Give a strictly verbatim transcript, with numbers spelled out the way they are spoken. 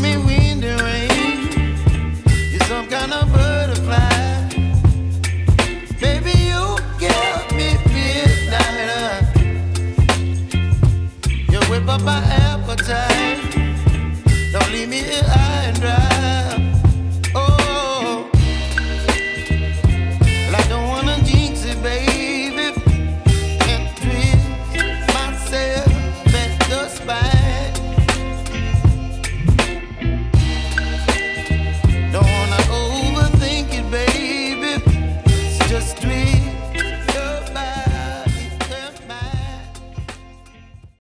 me.